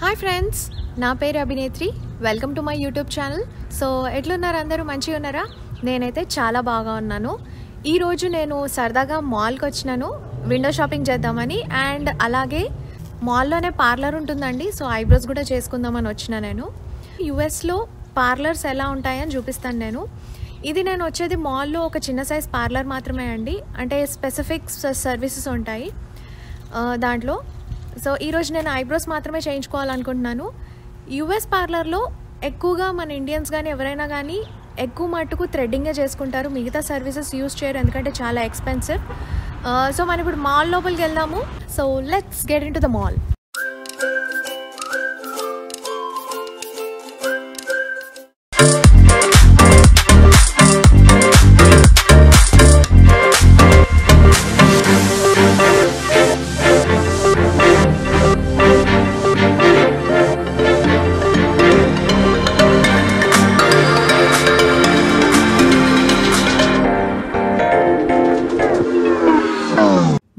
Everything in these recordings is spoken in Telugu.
हाय फ्रेंड्स ना पेर Abhinetri welcome to my YouTube channel. So एट्लुन्नारु अंदरू मंचिगा उन्नारा? नेनैते चाला बागा उन्नानु। ई रोजु नेनु सरदागा मॉल की वच्चानु विंडो शॉपिंग चेद्दामनि अंड अलागे मॉल लोने पार्लर उंटुंदंडी। सो आईब्रोस कूडा चेसुकुंदामनि वच्चानु नेनु। यूएस लो पार्लर्स एला उंटायनि चूपिस्तानु नेनु। ఇది నేను వచ్చేది మాల్ లో ఒక చిన్న సైజ్ పార్లర్ మాత్రమే అండి, అంటే స్పెసిఫిక్ సర్వీసెస్ ఉంటాయి దాంట్లో। సో ఈ రోజు నేను ఐబ్రోస్ మాత్రమే చేయించుకోవాలనుకుంటున్నాను। యుఎస్ పార్లర్ లో ఎక్కువగా మన ఇండియన్స్ గాని ఎవరైనా గాని ఎక్కువ మట్టుకు థ్రెడ్డింగే చేసుకుంటారు, మిగతా సర్వీసెస్ యూస్ చేయరు ఎందుకంటే చాలా ఎక్స్‌పెన్సివ్। సో మనం ఇప్పుడు మాల్ లోపలికి వెళ్దాము। So let's get into the mall.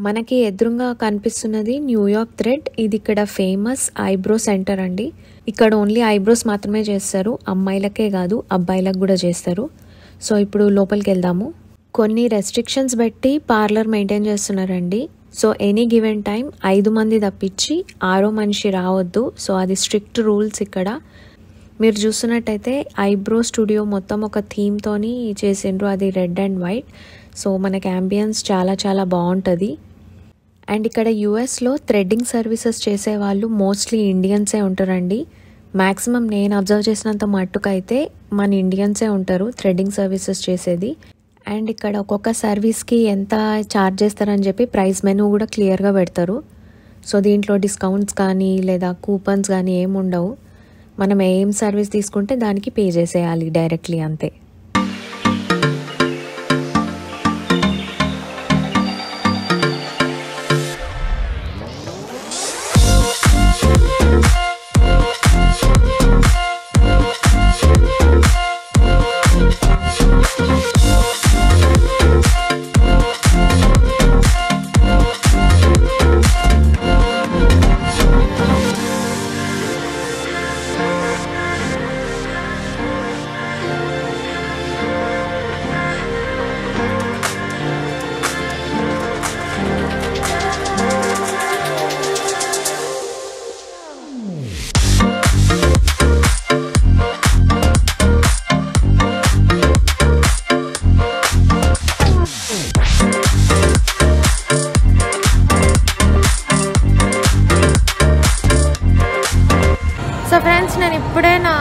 మనకి ఎదురుగా కనిపిస్తున్నది న్యూయార్క్ థ్రెడ్। ఇది ఇక్కడ ఫేమస్ ఐబ్రో సెంటర్ అండి। ఇక్కడ ఓన్లీ ఐబ్రోస్ మాత్రమే చేస్తారు, అమ్మాయిలకే కాదు అబ్బాయిలకు కూడా చేస్తారు। సో ఇప్పుడు లోపలికి వెళ్దాము। కొన్ని రెస్ట్రిక్షన్స్ పెట్టి పార్లర్ మెయింటైన్ చేస్తున్నారండి। సో ఎనీ గివెన్ టైం 5 మంది తప్పించి 6వ మనిషి రావద్దు। సో అది స్ట్రిక్ట్ రూల్స్ ఇక్కడ। మీరు చూస్తున్నట్టయితే ఐబ్రో స్టూడియో మొత్తం ఒక థీమ్ తోని చేసిండ్రు, అది రెడ్ అండ్ వైట్। సో మనకి అంబియన్స్ చాలా చాలా బాగుంటది। అండ్ ఇక్కడ యూఎస్ లో థ్రెడ్డింగ్ సర్వీసెస్ చేసేవాళ్ళు మోస్ట్లీ ఇండియన్సే ఉంటారండి। మ్యాక్సిమం నేను అబ్జర్వ్ చేసినంత మట్టుకైతే మన ఇండియన్సే ఉంటారు థ్రెడ్డింగ్ సర్వీసెస్ చేసేది। అండ్ ఇక్కడ ఒక్కొక్క సర్వీస్కి ఎంత ఛార్జ్ చేస్తారని చెప్పి ప్రైస్ మెనూ కూడా క్లియర్గా పెడతారు। సో దీంట్లో డిస్కౌంట్స్ కానీ లేదా కూపన్స్ కానీ ఏమి ఉండవు, మనం ఏం సర్వీస్ తీసుకుంటే దానికి పే చేసేయాలి డైరెక్ట్లీ, అంతే। సో ఫ్రెండ్స్ నేను ఇప్పుడే నా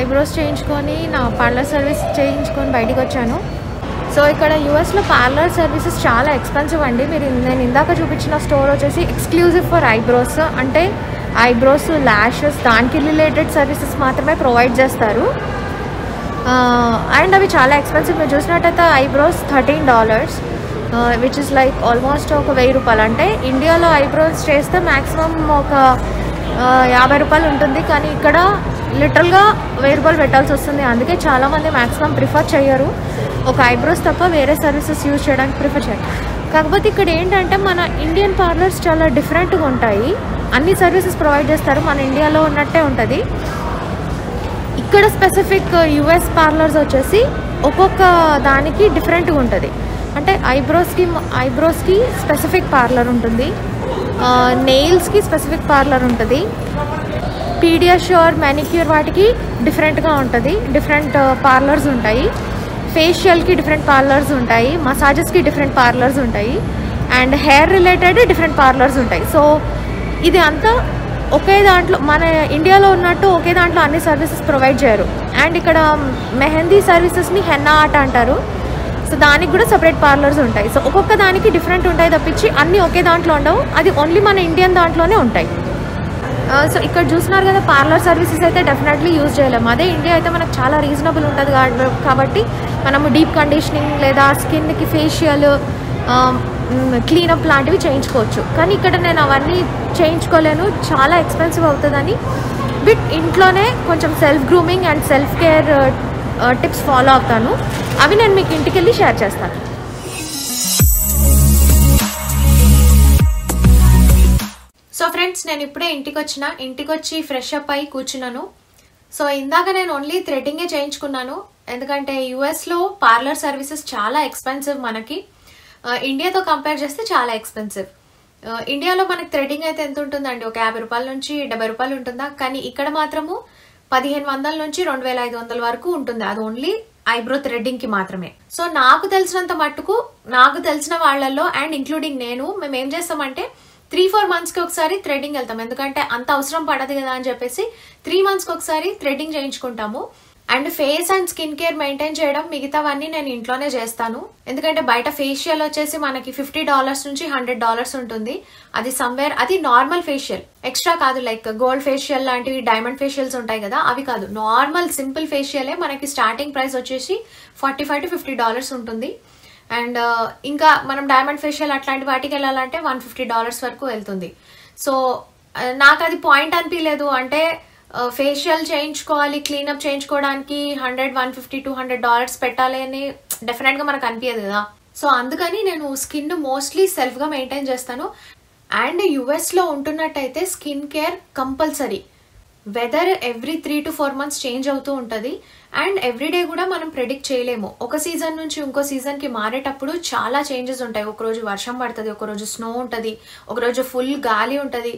ఐబ్రోస్ చేయించుకొని నా పార్లర్ సర్వీస్ చేయించుకొని బయటికి వచ్చాను। సో ఇక్కడ యూఎస్లో పార్లర్ సర్వీసెస్ చాలా ఎక్స్పెన్సివ్ అండి। నేను ఇందాక చూపించిన స్టోర్ వచ్చేసి ఎక్స్క్లూజివ్ ఫర్ ఐబ్రోస్, అంటే ఐబ్రోస్ ల్యాషెస్ దానికి రిలేటెడ్ సర్వీసెస్ మాత్రమే ప్రొవైడ్ చేస్తారు। అండ్ అవి చాలా ఎక్స్పెన్సివ్, మీరు చూసినట్టయితే eyebrows $13 which is like almost ఒక 1000 రూపాయలు। అంటే ఇండియాలో ఐబ్రోస్ చేస్తే మ్యాక్సిమం ఒక 50 రూపాయలు ఉంటుంది, కానీ ఇక్కడ లిటరల్గా 1000 రూపాయలు పెట్టాల్సి వస్తుంది। అందుకే చాలామంది మ్యాక్సిమం ప్రిఫర్ చేయరు, ఒక ఐబ్రోస్ తప్ప వేరే సర్వీసెస్ యూజ్ చేయడానికి ప్రిఫర్ చేయరు। కాకపోతే ఇక్కడ ఏంటంటే మన ఇండియన్ పార్లర్స్ చాలా డిఫరెంట్గా ఉంటాయి, అన్ని సర్వీసెస్ ప్రొవైడ్ చేస్తారు, మన ఇండియాలో ఉన్నట్టే ఉంటుంది। ఇక్కడ స్పెసిఫిక్ యూఎస్ పార్లర్స్ వచ్చేసి ఒక్కొక్క దానికి డిఫరెంట్గా ఉంటుంది, అంటే ఐబ్రోస్కి స్పెసిఫిక్ పార్లర్ ఉంటుంది, నెయిల్స్కి స్పెసిఫిక్ పార్లర్ ఉంటుంది, పీడియాష్యూర్ మ్యానిక్యూర్ వాటికి డిఫరెంట్గా ఉంటుంది, డిఫరెంట్ పార్లర్స్ ఉంటాయి, ఫేషియల్కి డిఫరెంట్ పార్లర్స్ ఉంటాయి, మసాజెస్కి డిఫరెంట్ పార్లర్స్ ఉంటాయి, and hair related different parlours ఉంటాయి। సో ఇది అంతా ఒకే దాంట్లో మన ఇండియాలో ఉన్నట్టు ఒకే దాంట్లో అన్ని సర్వీసెస్ ప్రొవైడ్ చేయరు। అండ్ ఇక్కడ మెహందీ సర్వీసెస్ని హెన్నా ఆర్ట్ అంటారు, సో దానికి కూడా సపరేట్ పార్లర్స్ ఉంటాయి। సో ఒక్కొక్క దానికి డిఫరెంట్ ఉంటాయి తప్పించి అన్నీ ఒకే దాంట్లో ఉండవు, అది ఓన్లీ మన ఇండియన్ దాంట్లోనే ఉంటాయి। సో ఇక్కడ చూస్తున్నారు కదా పార్లర్ సర్వీసెస్ అయితే డెఫినెట్లీ యూజ్ చేయలేము, అదే ఇండియా అయితే మనకు చాలా రీజనబుల్ ఉంటుంది కాబట్టి మనము డీప్ కండిషనింగ్ లేదా స్కిన్కి ఫేషియల్ క్లీనప్ లాంటివి చేయించుకోవచ్చు, కానీ ఇక్కడ నేను అవన్నీ చేయించుకోలేను, చాలా ఎక్స్పెన్సివ్ అవుతుందని బిట్ ఇంట్లోనే కొంచెం self grooming and self care tips follow అవుతాను, అవి నేను మీకు ఇంటికి వెళ్ళి షేర్ చేస్తాను। సో ఫ్రెండ్స్ फ्रेंड्स नेनु इप्पुडे इंटिकी वच्ची फ्रेश अप अयि कूर्चुन्नानु। सो इंदाक नेनु ओन्ली थ्रेडिंगे चेयिंचुकुन्नानु एंदुकंटे यूएस लो पार्लर सर्विसेस चाला एक्सपेंसिव मनकी इंडिया तो कंपेर चेस्ते चाला एक्सपेंसिव। इंडिया लो मनकी थ्रेडिंग अयिते एंत उंटुंदंడి ఒక 50 రూపాయల నుంచి 70 రూపాయలు ఉంటుందా, కానీ ఇక్కడ మాత్రము 1500 నుంచి 2500 వరకు ఉంటుంది। అది ఓన్లీ ఐబ్రో థ్రెడ్డింగ్ కి మాత్రమే। సో నాకు తెలిసినంత మట్టుకు నాకు తెలిసిన వాళ్ళల్లో అండ్ ఇంక్లూడింగ్ నేను మేము ఏం చేస్తామంటే 3-4 మంత్స్ కి ఒకసారి థ్రెడ్డింగ్ వెళ్తాం, ఎందుకంటే అంత అవసరం పడదు కదా అని చెప్పేసి 3 మంత్స్ కి ఒకసారి థ్రెడ్డింగ్ చేయించుకుంటాము। And face and skin care maintain చేయడం మిగతావన్నీ నేను ఇంట్లోనే చేస్తాను, ఎందుకంటే బయట ఫేషియల్ వచ్చేసి మనకి $50 నుంచి $100 ఉంటుంది। అది సమ్వేర్ అది నార్మల్ ఫేషియల్ ఎక్స్ట్రా కాదు, లైక్ గోల్డ్ ఫేషియల్ లాంటివి డైమండ్ ఫేషియల్స్ ఉంటాయి కదా అవి కాదు, నార్మల్ సింపుల్ ఫేషియలే మనకి స్టార్టింగ్ ప్రైస్ వచ్చేసి $45 to $50 ఉంటుంది। అండ్ ఇంకా మనం డైమండ్ ఫేషియల్ అట్లాంటి వాటికి వెళ్ళాలంటే $150 వరకు వెళ్తుంది। సో నాకు అది పాయింట్ అనిపించలేదు, అంటే ఫేషియల్ చేయించుకోవాలి క్లీనప్ చేయించుకోవడానికి $100, $150, $200 పెట్టాలి అని డెఫినెట్ గా మనకు అనిపించదు కదా। సో అందుకని నేను స్కిన్ మోస్ట్లీ సెల్ఫ్ గా మెయింటైన్ చేస్తాను। అండ్ యుఎస్ లో ఉంటున్నట్టయితే skin care compulsory, weather every 3 to 4 months change అవుతూ ఉంటుంది అండ్ ఎవ్రీడే కూడా మనం ప్రెడిక్ట్ చేయలేము। ఒక సీజన్ నుంచి ఇంకో సీజన్ కి మారేటప్పుడు చాలా చేంజెస్ ఉంటాయి, ఒకరోజు వర్షం పడుతుంది, ఒకరోజు స్నో ఉంటుంది, ఒకరోజు ఫుల్ గాలి ఉంటుంది।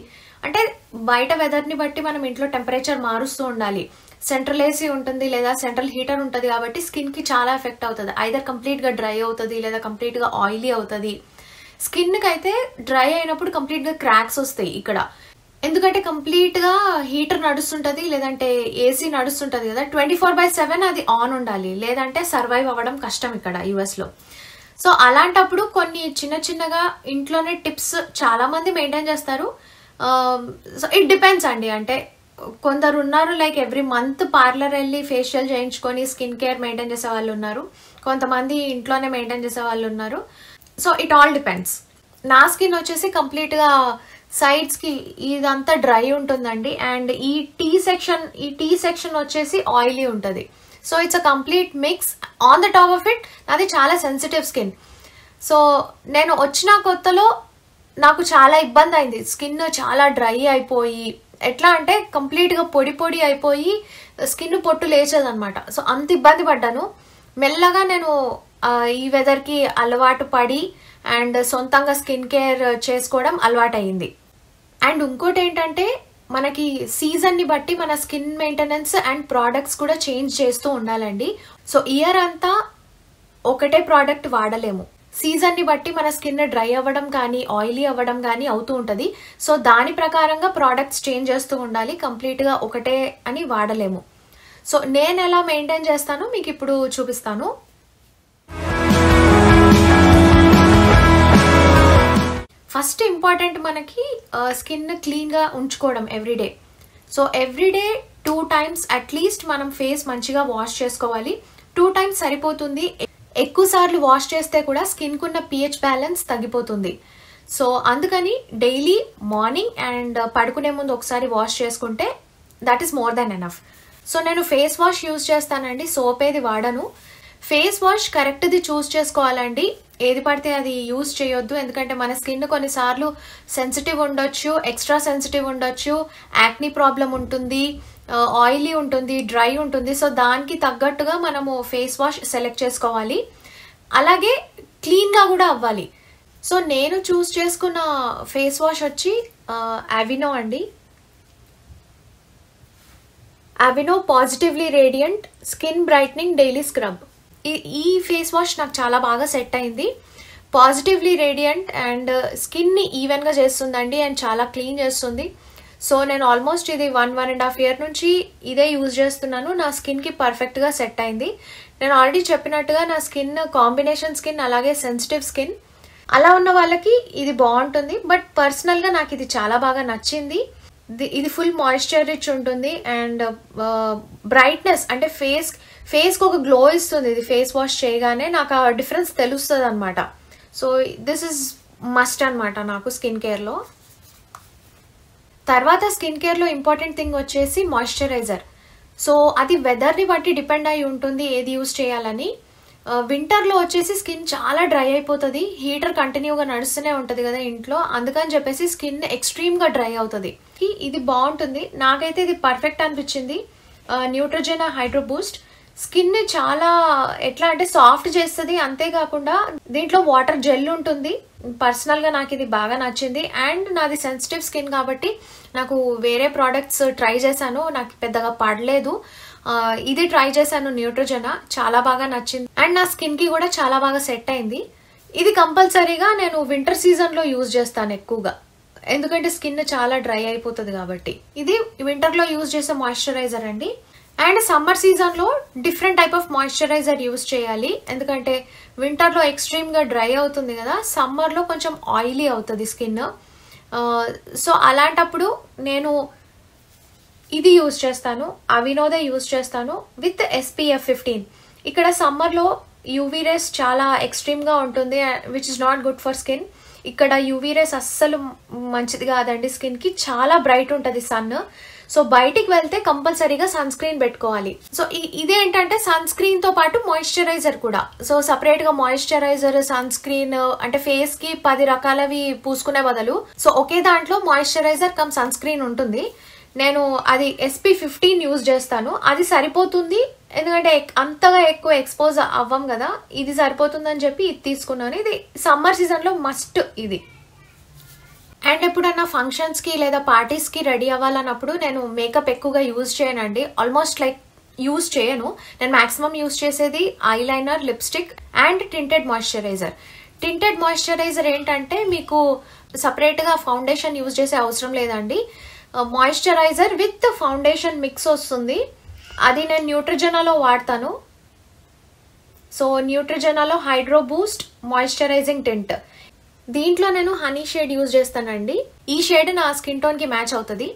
అంటే బయట వెదర్ ని బట్టి మనం ఇంట్లో టెంపరేచర్ మారుస్తూ ఉండాలి। సెంట్రల్ ఏసీ ఉంటుంది లేదా సెంట్రల్ హీటర్ ఉంటుంది కాబట్టి స్కిన్ కి చాలా ఎఫెక్ట్ అవుతుంది, ఐదర్ కంప్లీట్ గా డ్రై అవుతుంది లేదా కంప్లీట్ గా ఆయిలీ అవుతుంది। స్కిన్ కి అయితే డ్రై అయినప్పుడు కంప్లీట్ గా క్రాక్స్ వస్తాయి ఇక్కడ, ఎందుకంటే కంప్లీట్ గా హీటర్ నడుస్తుంటది లేదంటే ఏసీ నడుస్తుంటది కదా 24/7 అది ఆన్ ఉండాలి, లేదంటే సర్వైవ్ అవ్వడం కష్టం ఇక్కడ యుఎస్ లో। సో అలాంటప్పుడు కొన్ని చిన్న చిన్నగా ఇంట్లోనే టిప్స్ చాలా మంది మెయింటైన్ చేస్తారు। సో ఇట్ డిపెండ్స్ అండి, అంటే కొందరు ఉన్నారు లైక్ ఎవ్రీ మంత్ పార్లర్ వెళ్ళి ఫేషియల్ చేయించుకొని స్కిన్ కేర్ మెయింటైన్ చేసే వాళ్ళు ఉన్నారు, కొంతమంది ఇంట్లోనే మెయింటైన్ చేసే వాళ్ళు ఉన్నారు। So it all depends. నా స్కిన్ వచ్చేసి కంప్లీట్ గా సైడ్స్ కి ఇదంతా డ్రై ఉంటుందండి అండ్ ఈ టీ సెక్షన్ వచ్చేసి ఆయిలీ ఉంటుంది। So it's a complete mix on the top of it నాది చాలా సెన్సిటివ్ స్కిన్। సో నేను వచ్చిన కొత్తలో నాకు చాలా ఇబ్బంది అయింది, స్కిన్ చాలా డ్రై అయిపోయి ఎట్లా అంటే కంప్లీట్ గా పొడి పొడి అయిపోయి స్కిన్ పొట్టు లేచేదనమాట। సో అంత ఇబ్బంది పడ్డాను, మెల్లగా నేను ఈ వెదర్ కి అలవాటు పడి అండ్ సొంతంగా స్కిన్ కేర్ చేసుకోవడం అలవాటు అయింది। అండ్ ఇంకోటి ఏంటంటే మనకి సీజన్ ని బట్టి మన స్కిన్ మెయింటెనెన్స్ అండ్ ప్రోడక్ట్స్ కూడా చేంజ్ చేస్తూ ఉండాలండి। సో ఇయర్ అంతా ఒకటే ప్రోడక్ట్ వాడలేము, సీజన్ ని బట్టి మన స్కిన్ డ్రై అవ్వడం కానీ ఆయిలీ అవ్వడం కానీ అవుతూ ఉంటుంది। సో దాని ప్రకారంగా ప్రోడక్ట్స్ చేంజ్ చేస్తూ ఉండాలి, కంప్లీట్ గా ఒకటే అని వాడలేము। సో నేను ఎలా మెయింటైన్ చేస్తానో మీకు ఇప్పుడు చూపిస్తాను। ఫస్ట్ ఇంపార్టెంట్ మనకి స్కిన్ క్లీన్ గా ఉంచుకోవడం ఎవ్రీడే। సో ఎవ్రీడే 2 times అట్లీస్ట్ మనం ఫేస్ మంచిగా వాష్ చేసుకోవాలి, 2 times సరిపోతుంది। ఎక్కువ సార్లు వాష్ చేస్తే కూడా స్కిన్ కున్న pH బ్యాలెన్స్ తగ్గిపోతుంది। సో అందుకని డైలీ మార్నింగ్ అండ్ పడుకునే ముందు ఒకసారి వాష్ చేసుకుంటే that is more than enough. So నేను ఫేస్ వాష్ యూజ్ చేస్తానండి, సోప్ ఏది వాడను। ఫేస్ వాష్ కరెక్ట్ది చూస్ చేసుకోవాలండి, ఏది పడితే అది యూజ్ చేయొద్దు, ఎందుకంటే మన స్కిన్ కొన్నిసార్లు సెన్సిటివ్ ఉండొచ్చు, ఎక్స్ట్రా సెన్సిటివ్ ఉండొచ్చు, యాక్నీ ప్రాబ్లం ఉంటుంది, ఆయిలీ ఉంటుంది, డ్రై ఉంటుంది। సో దానికి తగ్గట్టుగా మనము ఫేస్ వాష్ సెలెక్ట్ చేసుకోవాలి, అలాగే క్లీన్గా కూడా అవ్వాలి। సో నేను చూస్ చేసుకున్న ఫేస్ వాష్ వచ్చి అవినో అండి, Aveeno positively radiant skin brightening daily scrub. ఈ ఫేస్ వాష్ నాకు చాలా బాగా సెట్ అయింది, పాజిటివ్లీ రేడియంట్ అండ్ స్కిన్ని ఈవెన్గా చేస్తుందండి అండ్ చాలా క్లీన్ చేస్తుంది। సో నేను ఆల్మోస్ట్ ఇది 1-1.5 years నుంచి ఇదే యూజ్ చేస్తున్నాను, నా స్కిన్కి పర్ఫెక్ట్గా సెట్ అయింది। నేను ఆల్రెడీ చెప్పినట్టుగా నా స్కిన్ కాంబినేషన్ స్కిన్ అలాగే సెన్సిటివ్ స్కిన్, అలా ఉన్న వాళ్ళకి ఇది బాగుంటుంది, బట్ పర్సనల్గా నాకు ఇది చాలా బాగా నచ్చింది। ఇది ఫుల్ మాయిశ్చర్ రిచ్ ఉంటుంది అండ్ బ్రైట్నెస్ అంటే ఫేస్కి ఒక గ్లో ఇస్తుంది, ఇది ఫేస్ వాష్ చేయగానే నాకు ఆ డిఫరెన్స్ తెలుస్తుంది అనమాట। సో దిస్ ఇస్ మస్ట్ అనమాట నాకు స్కిన్ కేర్లో। తర్వాత స్కిన్ కేర్లో ఇంపార్టెంట్ థింగ్ వచ్చేసి మాయిశ్చరైజర్। సో అది వెదర్ని బట్టి డిపెండ్ అయి ఉంటుంది ఏది యూజ్ చేయాలని। विंटर लो वच्चेसी स्किन चाला ड्राई अयिपोतदी हीटर कंटिन्यूगा नडुस्तूने उंटदी कदा इंट्लो अंदुकनि चेप्पेसी स्किन एक्सट्रीम गा ड्राई अवुतदी इदी बागुंटुंदी नाकैते इदी पर्फेक्ट अनिपिंचिंदी न्यूट्रोजेना हाइड्रो बूस्ट स्किन चाला एट्ला अंटे साफ्ट चेस्तदी अंते काकुंडा दींट्लो वाटर जेल उंटुंदी पर्सनल गा नाकु इदी बागा नच्चिंदी अंड नादी सेंसिटिव स्किन काबट्टी नाकु वेरे प्रोडक्ट्स ट्राई चेशानु नाकु पेद्दगा पडलेदु इदे ट्राई चेशानु न्यूट्रोजेना चाला बागा नच्चिंది అండ్ నా స్కిన్ కి కూడా చాలా బాగా సెట్ అయ్యింది। ఇది కంపల్సరీగా నేను వింటర్ సీజన్ లో యూస్ చేస్తాను ఎక్కువగా, ఎందుకంటే స్కిన్ చాలా డ్రై అయిపోతది కాబట్టి। ఇది వింటర్ లో యూస్ చేసే మాయిశ్చరైజర్ అండి। అండ్ సమ్మర్ సీజన్ లో different type of moisturiser use చేయాలి, ఎందుకంటే వింటర్ లో ఎక్స్ట్రీమ్ గా డ్రై అవుతుంది కదా, సమ్మర్ లో కొంచెం ఆయిలీ అవుతది స్కిన్। సో అలాంటప్పుడు నేను ఇది యూస్ చేస్తాను, అవినోదే యూస్ చేస్తాను విత్ SPF 15। ఇక్కడ సమ్మర్ లో UV rays చాలా ఎక్స్ట్రీమ్ గా ఉంటుంది, which is not good for skin। ఇక్కడ UV rays అస్సలు మంచిది కాదండి స్కిన్ కి, చాలా బ్రైట్ ఉంటది సన్। సో బయటికి వెళ్తే కంపల్సరీగా సన్ స్క్రీన్ పెట్టుకోవాలి। సో ఇదేంటంటే సన్ స్క్రీన్ తో పాటు మాయిశ్చరైజర్ కూడా। సో సెపరేట్ గా మాయిశ్చరైజర్ సన్ స్క్రీన్ అంటే ఫేస్ కి 10 రకాలవి పూసుకునే బదులు సో ఒకే దాంట్లో మాయిశ్చరైజర్ కమ్ సన్ స్క్రీన్ ఉంటుంది। నేను అది SP 15 యూజ్ చేస్తాను, అది సరిపోతుంది ఎందుకంటే అంతగా ఎక్కువ ఎక్స్పోజ్ అవ్వం కదా, ఇది సరిపోతుందని చెప్పి ఇది తీసుకున్నాను। ఇది సమ్మర్ సీజన్ లో మస్ట్ ఇది। అండ్ ఎప్పుడన్నా ఫంక్షన్స్ కి లేదా పార్టీస్ కి రెడీ అవ్వాలన్నప్పుడు నేను మేకప్ ఎక్కువగా యూజ్ చేయనండి, ఆల్మోస్ట్ లైక్ యూజ్ చేయను। నేను మాక్సిమం యూజ్ చేసేది eyeliner, lipstick and tinted moisturiser. Tinted moisturiser ఏంటంటే మీకు సెపరేట్ గా ఫౌండేషన్ యూజ్ చేసే అవసరం లేదండి, మాయిశ్చరైజర్ విత్ ఫౌండేషన్ మిక్స్ వస్తుంది। అది నేను న్యూట్రిజెనాలో వాడతాను। సో న్యూట్రిజెనాలో హైడ్రో బూస్ట్ మాయిశ్చరైజింగ్ టింట్, దీంట్లో నేను హనీ షేడ్ యూజ్ చేస్తానండి। ఈ షేడ్ నా స్కిన్ టోన్ కి మ్యాచ్ అవుతుంది।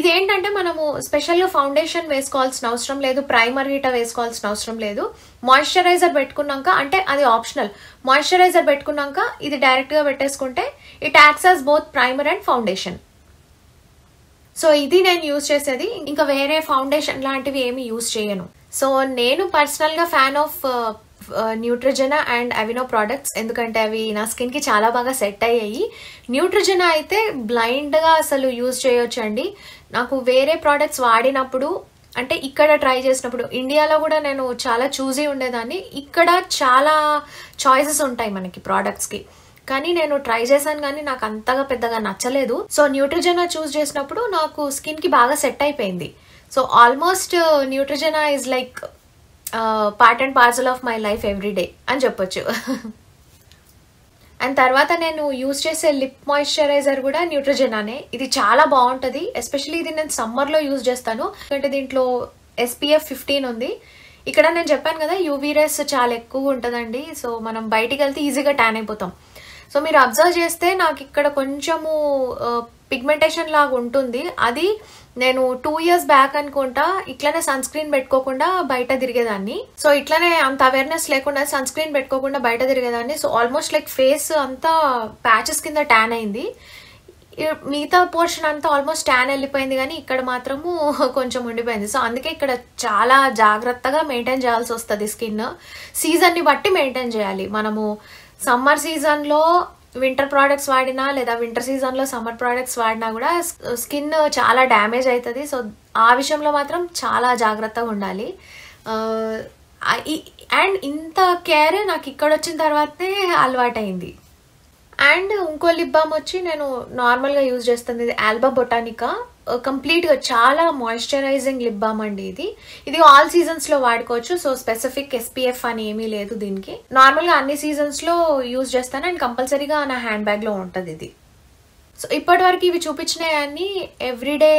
ఇదేంటంటే మనము స్పెషల్గా ఫౌండేషన్ వేసుకోవాల్సిన అవసరం లేదు, ప్రైమర్ గీట వేసుకోవాల్సిన అవసరం లేదు। మాయిశ్చరైజర్ పెట్టుకున్నాక అంటే అది ఆప్షనల్, మాయిశ్చరైజర్ పెట్టుకున్నాక ఇది డైరెక్ట్ గా పెట్టేసుకుంటే it acts as both primer and foundation. So ఇది నేను యూజ్ చేసేది, ఇంకా వేరే ఫౌండేషన్ లాంటివి ఏమి యూజ్ చేయను। సో నేను పర్సనల్ గా fan of Neutrogena and Aveeno products, ఎందుకంటే అవి నా స్కిన్ కి చాలా బాగా సెట్ అయ్యాయి। న్యూట్రిజెనా అయితే బ్లైండ్ గా అసలు యూజ్ చేయొచ్చండి, నాకు వేరే ప్రోడక్ట్స్ వాడినప్పుడు అంటే ఇక్కడ ట్రై చేసినప్పుడు ఇండియాలో కూడా నేను చాలా చూజీ ఉండేదాన్ని, ఇక్కడ చాలా చాయిసెస్ ఉంటాయి మనకి ప్రోడక్ట్స్ కి, కానీ నేను ట్రై చేశాను కానీ నాకు అంతగా పెద్దగా నచ్చలేదు। సో న్యూట్రిజెనా చూస్ చేసినప్పుడు నాకు స్కిన్ కి బాగా సెట్ అయిపోయింది। So almost Neutrogena is like part and parcel of my life everyday అని చెప్పొచ్చు। అండ్ తర్వాత నేను యూజ్ చేసే లిప్ మాయిశ్చరైజర్ కూడా న్యూట్రిజెనానే, ఇది చాలా బాగుంటుంది। ఎస్పెషల్లీ ఇది నేను సమ్మర్లో యూజ్ చేస్తాను, ఎందుకంటే దీంట్లో SPF 15 ఉంది। ఇక్కడ నేను చెప్పాను కదా UV rays చాలా ఎక్కువ ఉంటుందండి, సో మనం బయటికి వెళ్తే ఈజీగా ట్యాన్ అయిపోతాం। సో మీరు అబ్జర్వ్ చేస్తే నాకు ఇక్కడ కొంచెము పిగ్మెంటేషన్ లాగా ఉంటుంది, అది నేను 2 years బ్యాక్ అనుకుంటా ఇట్లానే సన్ స్క్రీన్ పెట్టుకోకుండా బయట తిరిగేదాన్ని। సో ఇట్లానే అంత అవేర్నెస్ లేకుండా సన్ స్క్రీన్ పెట్టుకోకుండా బయట తిరిగేదాన్ని। సో ఆల్మోస్ట్ లైక్ ఫేస్ అంతా ప్యాచెస్ కింద ట్యాన్ అయింది, మిగతా పోర్షన్ అంతా ఆల్మోస్ట్ ట్యాన్ వెళ్ళిపోయింది, కానీ ఇక్కడ మాత్రము కొంచెం ఉండిపోయింది। సో అందుకే ఇక్కడ చాలా జాగ్రత్తగా మెయింటైన్ చేయాల్సి వస్తుంది, స్కిన్ సీజన్ని బట్టి మెయింటైన్ చేయాలి మనము। సమ్మర్ సీజన్ లో వింటర్ ప్రోడక్ట్స్ వాడినా లేదా వింటర్ సీజన్ లో సమ్మర్ ప్రోడక్ట్స్ వాడినా కూడా స్కిన్ చాలా డ్యామేజ్ అవుతుంది। సో ఆ విషయంలో మాత్రం చాలా జాగ్రత్తగా ఉండాలి। అండ్ ఇంత కేర్ నాకు ఇక్కడ వచ్చిన తర్వాతే అలవాటైంది। అండ్ ఇంకో లిప్ బామ్ వచ్చి నేను నార్మల్గా యూజ్ చేస్తుంది, ఇది ఆల్బా బొటానికా, కంప్లీట్గా చాలా మాయిశ్చరైజింగ్ లిప్ బామ్ అండి ఇది। ఇది ఆల్ సీజన్స్లో వాడుకోవచ్చు, సో స్పెసిఫిక్ SPF అని ఏమీ లేదు దీనికి, నార్మల్గా అన్ని సీజన్స్లో యూజ్ చేస్తాను అండ్ కంపల్సరీగా నా హ్యాండ్ బ్యాగ్లో ఉంటుంది ఇది। సో ఇప్పటివరకు ఇవి చూపించినవన్నీ ఎవ్రీడే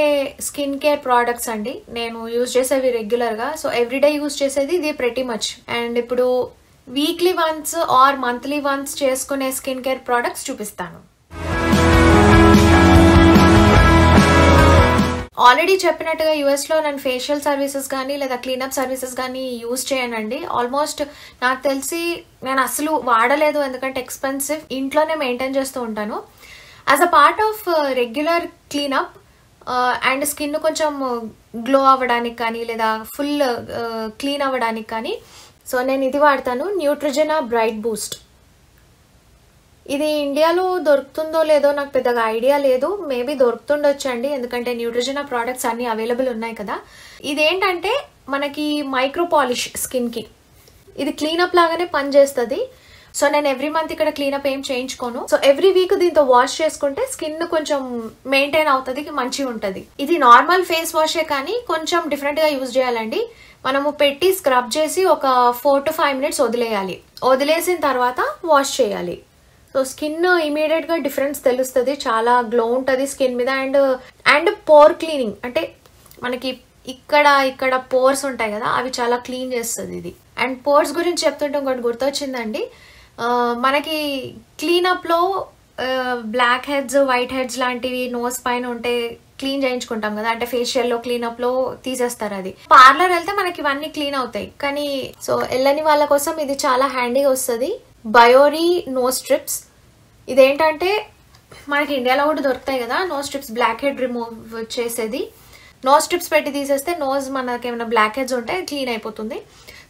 స్కిన్ కేర్ ప్రోడక్ట్స్ అండి, నేను యూజ్ చేసేవి రెగ్యులర్గా। సో ఎవ్రీడే యూజ్ చేసేది ఇది ప్రెటీ మచ్, అండ్ ఇప్పుడు weekly once or monthly once చేసుకునే స్కిన్ కేర్ ప్రోడక్ట్స్ చూపిస్తాను। ఆల్రెడీ చెప్పినట్టుగా US లో నేను ఫేషియల్ సర్వీసెస్ కానీ లేదా క్లీనప్ సర్వీసెస్ కానీ యూజ్ చేయనండి, ఆల్మోస్ట్ నాకు తెలిసి నేను అసలు వాడలేదు, ఎందుకంటే ఎక్స్పెన్సివ్, ఇంట్లోనే మెయింటైన్ చేస్తూ ఉంటాను। As a part of regular cleanup and skin కొంచెం గ్లో అవ్వడానికి కానీ లేదా ఫుల్ క్లీన్ అవ్వడానికి కానీ సో నేను ఇది వాడతాను న్యూట్రిజెనా బ్రైట్ బూస్ట్. ఇది ఇండియాలో దొరుకుతుందో లేదో నాకు పెద్దగా ఐడియా లేదు, మేబీ దొరుకుతుండొచ్చండి ఎందుకంటే న్యూట్రిజెనా ప్రొడక్ట్స్ అన్ని అవైలబుల్ ఉన్నాయి కదా. ఇదేంటంటే మనకి మైక్రో పాలిష్ స్కిన్కి, ఇది క్లీనప్ లాగానే పనిచేస్తుంది. సో నేను ఎవ్రీ మంత్ ఇక్కడ క్లీనప్ ఏం చేయించుకోను. సో ఎవ్రీ వీక్ దీంతో వాష్ చేసుకుంటే స్కిన్ కొంచెం మెయింటైన్ అవుతుంది, మంచిగా ఉంటుంది. ఇది నార్మల్ ఫేస్ వాషే కానీ కొంచెం డిఫరెంట్గా యూజ్ చేయాలండి. మనము పెట్టి స్క్రబ్ చేసి ఒక 4 to 5 minutes వదిలేయాలి, వదిలేసిన తర్వాత వాష్ చేయాలి. సో స్కిన్ ఇమీడియట్గా డిఫరెన్స్ తెలుస్తుంది, చాలా గ్లో ఉంటుంది స్కిన్ మీద. అండ్ పోర్ క్లీనింగ్ అంటే మనకి ఇక్కడ పోర్స్ ఉంటాయి కదా, అవి చాలా క్లీన్ చేస్తుంది ఇది. అండ్ పోర్స్ గురించి చెప్తుంటే ఇంకోటి గుర్తొచ్చిందండి, మనకి క్లీనప్లో బ్లాక్ హెడ్స్ వైట్ హెడ్స్ లాంటివి నోస్ పైన ఉంటే క్లీన్ చేయించుకుంటాం కదా, అంటే ఫేషియల్లో క్లీనప్లో తీసేస్తారు అది. పార్లర్ వెళ్తే మనకి ఇవన్నీ క్లీన్ అవుతాయి కానీ సో వెళ్ళని వాళ్ళ కోసం ఇది చాలా హ్యాండీగా వస్తుంది. బయోరీ నో స్ట్రిప్స్, ఇదేంటంటే మనకి ఇండియాలో కూడా దొరుకుతాయి కదా nose strips, blackhead remove చేసేది. నో స్ట్రిప్స్ పెట్టి తీసేస్తే నోస్ మనకి ఏమైనా బ్లాక్ హెడ్స్ ఉంటే క్లీన్ అయిపోతుంది.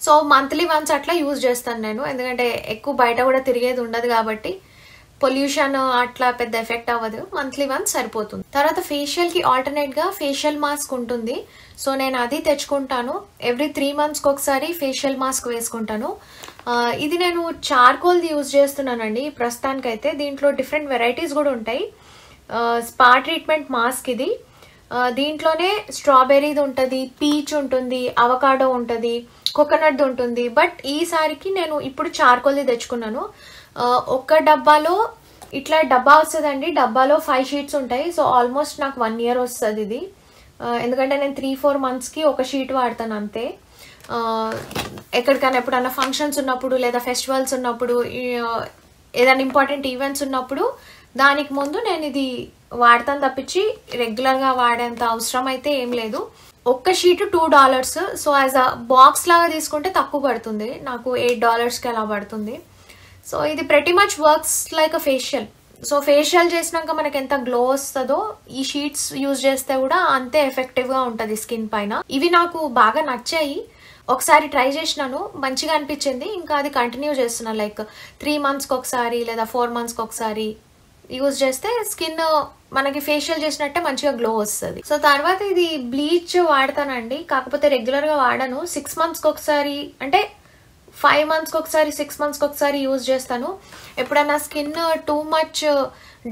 సో మంత్లీ వన్స్ అట్లా యూజ్ చేస్తాను నేను, ఎందుకంటే ఎక్కువ బయట కూడా తిరిగేది ఉండదు కాబట్టి పొల్యూషన్ అట్లా పెద్ద ఎఫెక్ట్ అవ్వదు, మంత్లీ వన్స్ సరిపోతుంది. తర్వాత ఫేషియల్కి ఆల్టర్నేట్గా ఫేషియల్ మాస్క్ ఉంటుంది, సో నేను అది తెచ్చుకుంటాను. ఎవ్రీ 3 monthsకి ఒకసారి ఫేషియల్ మాస్క్ వేసుకుంటాను. ఇది నేను చార్కోల్ది యూజ్ చేస్తున్నానండి ప్రస్తుతానికైతే. దీంట్లో డిఫరెంట్ వెరైటీస్ కూడా ఉంటాయి. స్పా ట్రీట్మెంట్ మాస్క్ ఇది, దీంట్లోనే స్ట్రాబెర్రీది ఉంటుంది, పీచ్ ఉంటుంది, అవకాడో ఉంటుంది, కోకోనట్ ఉంటుంది. బట్ ఈసారికి నేను ఇప్పుడు చార్కోల్ది తెచ్చుకున్నాను. ఒక్క డబ్బాలో ఇట్లా డబ్బా వస్తుందండి, డబ్బాలో 5 sheets ఉంటాయి. సో ఆల్మోస్ట్ నాకు 1 year వస్తుంది ఇది, ఎందుకంటే నేను 3-4 monthsకి ఒక షీట్ వాడతాను అంతే. ఎక్కడికైనా ఎప్పుడన్నా ఫంక్షన్స్ ఉన్నప్పుడు లేదా ఫెస్టివల్స్ ఉన్నప్పుడు ఏదైనా ఇంపార్టెంట్ ఈవెంట్స్ ఉన్నప్పుడు దానికి ముందు నేను ఇది వాడతాను తప్పించి రెగ్యులర్గా వాడేంత అవసరం అయితే ఏం లేదు. ఒక్క sheet $2, so as a box లాగా తీసుకుంటే తక్కువ పడుతుంది, నాకు $8కి అలా పడుతుంది. సో ఇది pretty much works like a facial. So facial చేసినాక మనకి ఎంత గ్లో వస్తుందో ఈ షీట్స్ యూజ్ చేస్తే కూడా అంతే ఎఫెక్టివ్గా ఉంటుంది స్కిన్ పైన. ఇవి నాకు బాగా నచ్చాయి, ఒకసారి ట్రై చేసినాను, మంచిగా అనిపించింది, ఇంకా అది కంటిన్యూ చేస్తున్నాను. లైక్ 3 monthsకి ఒకసారి లేదా 4 monthsకి ఒకసారి యూజ్ చేస్తే స్కిన్ మనకి ఫేషియల్ చేసినట్టే మంచిగా గ్లో వస్తుంది. సో తర్వాత ఇది బ్లీచ్ వాడతానండి, కాకపోతే రెగ్యులర్గా వాడను. 6 monthsకి ఒకసారి అంటే 5 monthsకి ఒకసారి 6 monthsకి ఒకసారి యూజ్ చేస్తాను. ఎప్పుడన్నా స్కిన్ టూ మచ్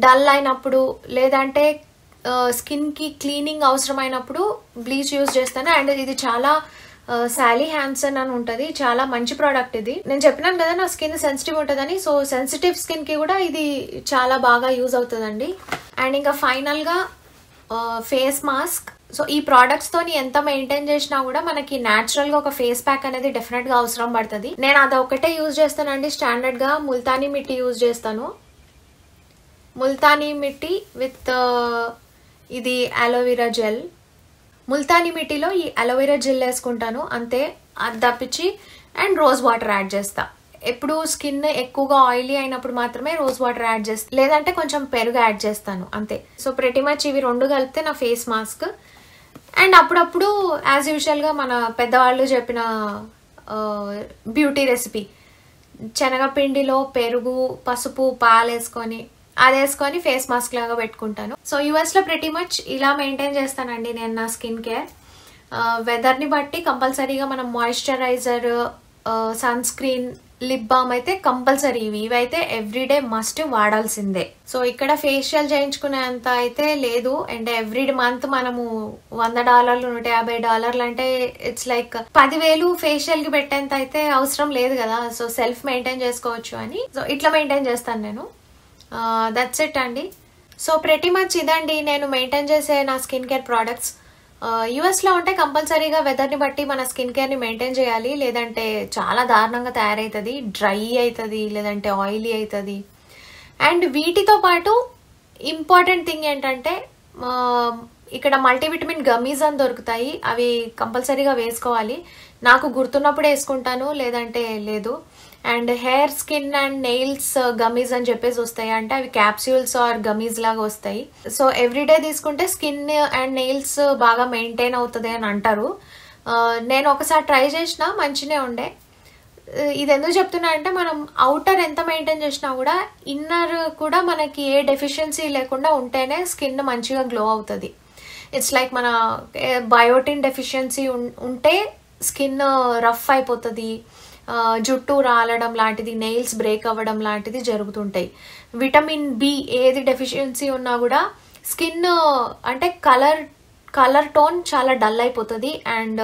డల్ అయినప్పుడు లేదంటే స్కిన్కి క్లీనింగ్ అవసరమైనప్పుడు బ్లీచ్ యూజ్ చేస్తాను. అండ్ ఇది చాలా శాలీ హ్యాన్సన్ అని ఉంటుంది, చాలా మంచి ప్రోడక్ట్ ఇది. నేను చెప్పినాను కదా నా స్కిన్ సెన్సిటివ్ ఉంటుందని, సో సెన్సిటివ్ స్కిన్కి కూడా ఇది చాలా బాగా యూజ్ అవుతుందండి. అండ్ ఇంకా ఫైనల్గా ఫేస్ మాస్క్. సో ఈ ప్రోడక్ట్స్తో ఎంత మెయింటైన్ చేసినా కూడా మనకి న్యాచురల్గా ఒక ఫేస్ ప్యాక్ అనేది డెఫినెట్గా అవసరం పడుతుంది. నేను అది ఒకటే యూజ్ చేస్తానండి, స్టాండర్డ్గా ముల్తానీ మిట్టి యూజ్ చేస్తాను. ముల్తానీ మిట్టి విత్ ఇది అలోవెరా జెల్, ముల్తానీ మిట్టిలో ఈ అలోవెరా జెల్ వేసుకుంటాను అంతే, అది తప్పించి. అండ్ రోజ్ వాటర్ యాడ్ చేస్తా, ఎప్పుడు స్కిన్ ఎక్కువగా ఆయిలీ అయినప్పుడు మాత్రమే రోజ్ వాటర్ యాడ్ చేస్తాను, లేదంటే కొంచెం పెరుగు యాడ్ చేస్తాను అంతే. సో ప్రెటీ మచ్ ఇవి రెండు కలిపితే నా ఫేస్ మాస్క్. అండ్ అప్పుడప్పుడు యాజ్ యూజువల్గా మన పెద్దవాళ్ళు చెప్పిన బ్యూటీ రెసిపీ, శనగపిండిలో పెరుగు పసుపు పాలు వేసుకొని అది వేసుకొని ఫేస్ మాస్క్ లాగా పెట్టుకుంటాను. సో యూఎస్లో ప్రెటీ మచ్ ఇలా మెయింటైన్ చేస్తానండి నేను నా స్కిన్ కేర్. వెదర్ని బట్టి కంపల్సరీగా మనం moisturiser, sunscreen, lip balm అయితే కంపల్సరీ, ఇవైతే ఎవ్రీడే మస్ట్ వాడాల్సిందే. సో ఇక్కడ ఫేషియల్ చేయించుకునేంత అయితే లేదు. అండ్ ఎవ్రీ మంత్ మనము $100 $150 అంటే ఇట్స్ లైక్ 10,000 ఫేషియల్కి పెట్టేంత అయితే అవసరం లేదు కదా. సో సెల్ఫ్ మెయింటైన్ చేసుకోవచ్చు అని, సో ఇట్లా మెయింటైన్ చేస్తాను నేను. దట్స్ ఇట్ అండి. సో ప్రెటీ మచ్ ఇదండి నేను మెయింటైన్ చేసే నా స్కిన్ కేర్ ప్రోడక్ట్స్. యూఎస్లో ఉంటే కంపల్సరీగా వెదర్ని బట్టి మన స్కిన్ కేర్ని మెయింటైన్ చేయాలి, లేదంటే చాలా దారుణంగా తయారవుతుంది, డ్రై అవుతుంది లేదంటే ఆయిలీ అవుతుంది. అండ్ వీటితో పాటు ఇంపార్టెంట్ థింగ్ ఏంటంటే ఇక్కడ మల్టీవిటమిన్ గమ్మీస్ అని దొరుకుతాయి, అవి కంపల్సరీగా వేసుకోవాలి. నాకు గుర్తున్నప్పుడు వేసుకుంటాను లేదంటే లేదు. And hair, skin and nails gummies అని చెప్పేసి వస్తాయి, అంటే అవి క్యాప్సూల్స్ ఆర్ గమ్మీస్ లాగా వస్తాయి. సో ఎవ్రీడే తీసుకుంటే స్కిన్ అండ్ నెయిల్స్ బాగా మెయింటైన్ అవుతుంది అని అంటారు. నేను ఒకసారి ట్రై చేసిన మంచినే ఉండే, इदेंदुकु మనం ఔటర్ ఎంత మెయింటైన్ చేసినా కూడా ఇన్నర్ కూడా మనకి ఏ డెఫిషియన్సీ లేకుండా ఉంటేనే స్కిన్ మంచిగా గ్లో అవుతది. ఇట్స్ లైక్ మన బయోటిన్ డెఫిషియన్సీ ఉంటే స్కిన్ రఫ్ అయిపోతది, జుట్టు రాలడం లాంటిది, నెయిల్స్ బ్రేక్ అవ్వడం లాంటిది జరుగుతుంటాయి. విటమిన్ బి ఏది డెఫిషియన్సీ ఉన్నా కూడా స్కిన్ అంటే కలర్ టోన్ చాలా డల్ అయిపోతది అండ్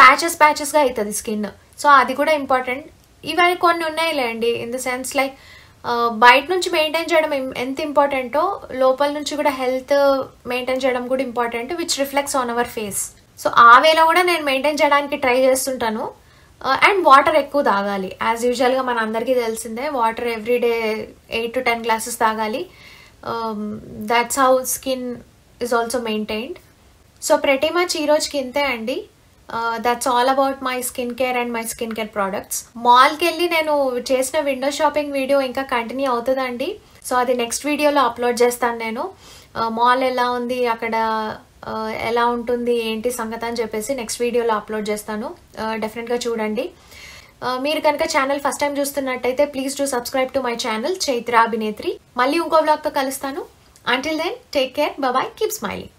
ప్యాచెస్ ప్యాచెస్ గా అవుతది స్కిన్. సో అది కూడా ఇంపార్టెంట్. ఇవన్నీ కొన్ని ఉన్నాయిలేండి ఇన్ ద సెన్స్ లైక్ బయట నుంచి మెయింటైన్ చేయడం ఎంత ఇంపార్టెంటో లోపల నుంచి కూడా హెల్త్ మెయింటైన్ చేయడం కూడా important which reflects on our face. So ఆ వేళ కూడా నేను మెయింటైన్ చేయడానికి ట్రై చేస్తుంటాను. అండ్ వాటర్ ఎక్కువ తాగాలి, యాజ్ యూజువల్గా మన అందరికీ తెలిసిందే వాటర్ ఎవ్రీడే 8 to 10 గ్లాసెస్ తాగాలి. That's how skin is also maintained. So pretty much ఈ రోజుకి ఇంతే అండి. That's all about my skincare and my skincare products. Mall కి వెళ్ళి నేను చేసిన విండో షాపింగ్ వీడియో ఇంకా కంటిన్యూ అవుతుందండి. సో అది నెక్స్ట్ వీడియోలో అప్లోడ్ చేస్తాను. నేను మాల్ ఎలా ఉంది, అక్కడ ఎలా ఉంటుంది, ఏంటి సంగతి అని చెప్పేసి నెక్స్ట్ వీడియోలో అప్లోడ్ చేస్తాను. డెఫినెట్గా చూడండి. మీరు కనుక ఛానల్ ఫస్ట్ టైం చూస్తున్నట్టయితే please do subscribe to my channel Chaitra Abhinetri. మళ్ళీ ఇంకో బ్లాగ్తో కలుస్తాను. Until then take care, bye, keep smiling.